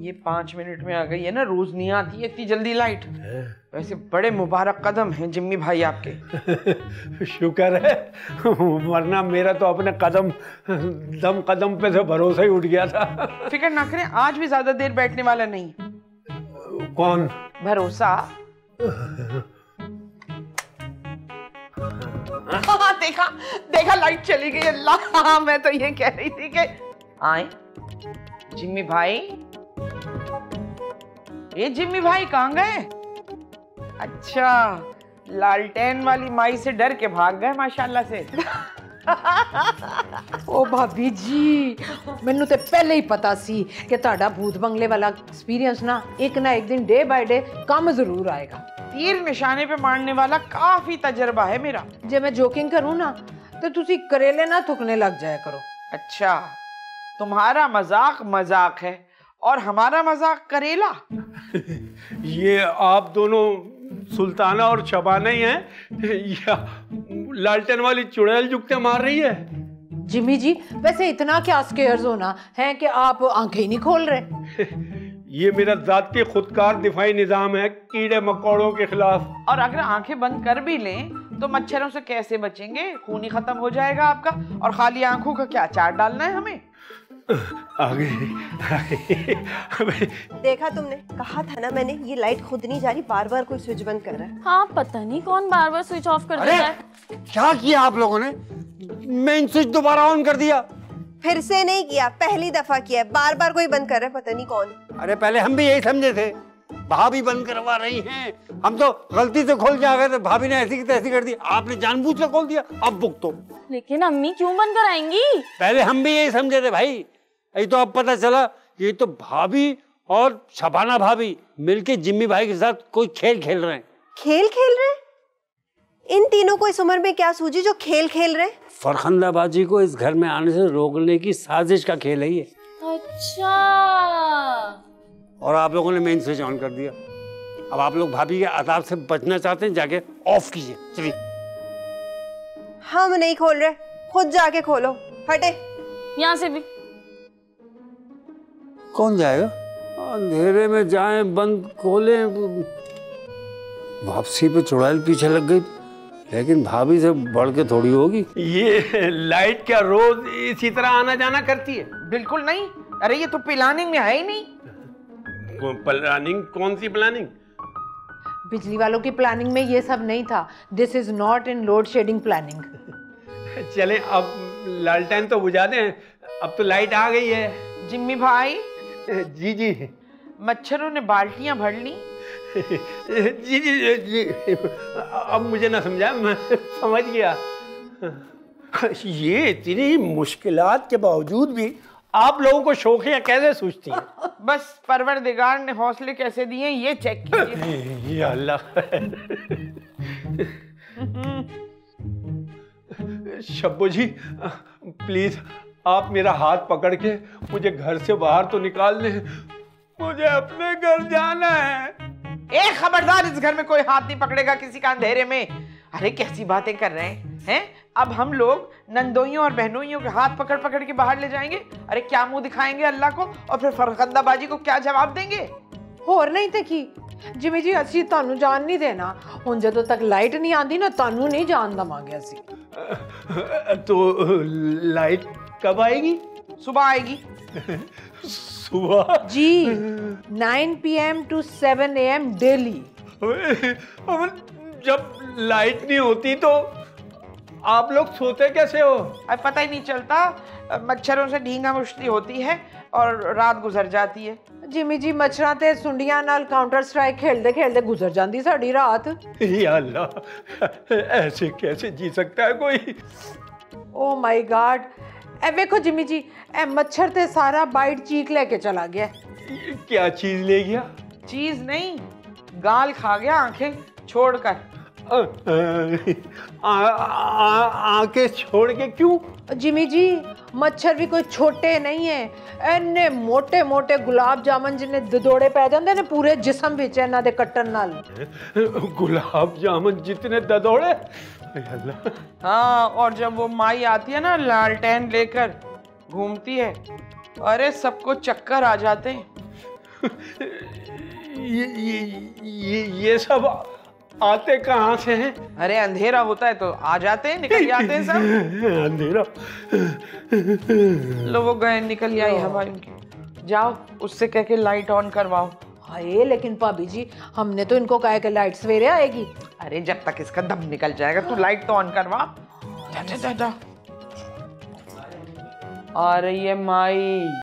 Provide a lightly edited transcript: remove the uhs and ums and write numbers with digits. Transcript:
ये 5 मिनट में आ गई है ना, रोज नहीं आती इतनी जल्दी लाइट। वैसे बड़े मुबारक कदम हैं जिम्मी भाई आपके। शुक्र है, वरना मेरा तो अपने कदम दम कदम पे से भरोसा ही उठ गया था। फिक्र ना करें, आज भी ज्यादा देर बैठने वाला नहीं। कौन? भरोसा। देखा देखा, लाइट चली गई। अल्लाह, मैं तो ये कह रही थी कि आए जिम्मी भाई। ये जिम्मी भाई कहाँ गए? अच्छा, लालटेन वाली माई से डर के भाग गए माशाल्लाह से। ओ भाभी जी, मैनू तो पहले ही पता सी कि तुहाडा भूत बंगले वाला एक्सपीरियंस ना एक दिन डे बाय डे कम जरूर आएगा। तीर निशाने पे मारने वाला काफी तजर्बा है मेरा। जे मैं जोकिंग करूँ ना तो तुसी करेले ना थुकने लग जाया करो। अच्छा, तुम्हारा मजाक मजाक है और हमारा मजाक करेला। ये आप दोनों सुल्ताना और शबाना ही हैं। या लालटेन वाली चुड़ैल जुगते मार रही है। जिमी जी, वैसे इतना क्या स्केयर्स होना है कि आप आंखें ही नहीं खोल रहे। ये मेरा जाती खुदकार दिफाई निजाम है कीड़े मकोड़ों के खिलाफ। और अगर आंखें बंद कर भी लें तो मच्छरों से कैसे बचेंगे? खून ही खत्म हो जाएगा आपका। और खाली आंखों का क्या अचार डालना है हमें? आगे। देखा तुमने, कहा था ना मैंने, ये लाइट खुद नहीं जा रही, बार बार कोई स्विच बंद कर रहा है। हाँ, पता नहीं कौन बार बार स्विच ऑफ कर देता है। क्या किया आप लोगों ने? मेन स्विच दोबारा ऑन कर दिया। फिर से नहीं किया, पहली दफा किया है। बार बार कोई बंद कर रहा है, पता नहीं कौन। अरे पहले हम भी यही समझे थे, भाभी बंद करवा रही हैं। हम तो गलती से खोल के आ गए थे, भाभी ने ऐसी की तैसी कर दी, आपने जानबूझ के खोल दिया। अब भुगतो। लेकिन अम्मी क्यों बंद कराएंगी? पहले हम भी यही समझे थे भाई। ये तो अब पता चला, ये तो भाभी और शबाना भाभी मिलके जिम्मी भाई के साथ कोई खेल खेल रहे हैं। खेल खेल रहे? इन तीनों को इस उम्र में क्या सूझी जो खेल खेल रहे? फरखंदाबाजी को इस घर में आने से रोकने की साजिश का खेल है ये। अच्छा, और आप लोगों ने मेन स्विच ऑन कर दिया। अब आप लोग भाभी के अताब से बचना चाहते हैं, जाके ऑफ कीजिए। चलिए। हम नहीं खोल रहे, खुद जाके खोलो। हटे यहाँ से भी। कौन जाएगा? अंधेरे में जाए, बंद खोले। वापसी पे चुड़ैल पीछे लग गई, लेकिन भाभी से बढ़ के थोड़ी होगी। ये लाइट क्या रोज इसी तरह आना जाना करती है? बिल्कुल नहीं। अरे ये तो प्लानिंग में है ही नहीं। प्लानिंग? कौन सी प्लानिंग? बिजली वालों की प्लानिंग में ये सब नहीं था। This is not in load shedding planning. चले, अब लालटेन तो बुझा दें, अब तो लाइट आ गई है। जिम्मी भाई। जी जी। मच्छरों ने बाल्टियां भर ली। जी जी जी। अब मुझे ना समझा, मैं समझ गया। ये इतनी मुश्किलात के बावजूद भी आप लोगों को शोखियाँ कैसे सूझती हैं? बस परवरदिगार ने हौसले कैसे दिए ये चेक कीजिए। या अल्लाह। शब्बू जी, प्लीज आप मेरा हाथ पकड़ के मुझे घर से बाहर तो निकाल दें। मुझे अपने घर जाना है। ए खबरदार, इस घर में कोई हाथ नहीं पकड़ेगा किसी का अंधेरे में। अरे कैसी बातें कर रहे हैं? अब हम लोग नंदोइयों और बहनोइयों के हाथ पकड़ पकड़ के बाहर ले जाएंगे। अरे क्या मुंह दिखाएंगे अल्लाह को, और फिर फरखंदाबाजी को क्या जवाब देंगे? होर नहीं तो की जिमी जी, असी तानू जान नहीं देना। हुण जदों तक लाइट नहीं आंदी ना, तानू नहीं जान दवांगे असी। तो लाइट कब आएगी? सुबह आएगी। सुबह? जी, 9 PM to 7 AM डेली। जब लाइट नहीं होती तो आप लोग सोते कैसे हो? अब पता ही नहीं चलता, मच्छरों से ढींगा मुश्ती होती है और रात गुजर जाती है। जिमी जी, मच्छरां ते सुंडियां नाल काउंटर स्ट्राइक खेलते खेलते गुजर जाती साडी रात। या अल्लाह, ऐसे कैसे जी सकता है कोई? Oh my God. ए देखो जिमी जी, ए मच्छर ते सारा बाइट चीक लेके चला गया। क्या चीज ले गया? चीज नहीं, गाल खा गया आंखें छोड़कर। आंखें छोड़ के क्यों? जिमी जी, मच्छर भी कोई छोटे नहीं है। इन्ने मोटे मोटे गुलाब जामुन जिन्ने ददोड़े पै जाते हैं पूरे जिसम विच इन्हां दे कट्टन नाल। गुलाब जामुन जितने ददोड़े? हाँ, और जब वो माई आती है ना लालटेन लेकर घूमती है, अरे सबको चक्कर आ जाते ये सब आते कहाँ से हैं? अरे अंधेरा होता है तो आ जाते हैं, निकल जाते हैं सब। अंधेरा लो वो गए, निकल आई हवा उनकी। जाओ उससे कह के लाइट ऑन करवाओ। हाय लेकिन भाभी जी हमने तो इनको कहा कि लाइट सवेरे आएगी। अरे जब तक इसका दम निकल जाएगा तू लाइट तो ऑन करवा। जा जा जा जा आ रही है माई।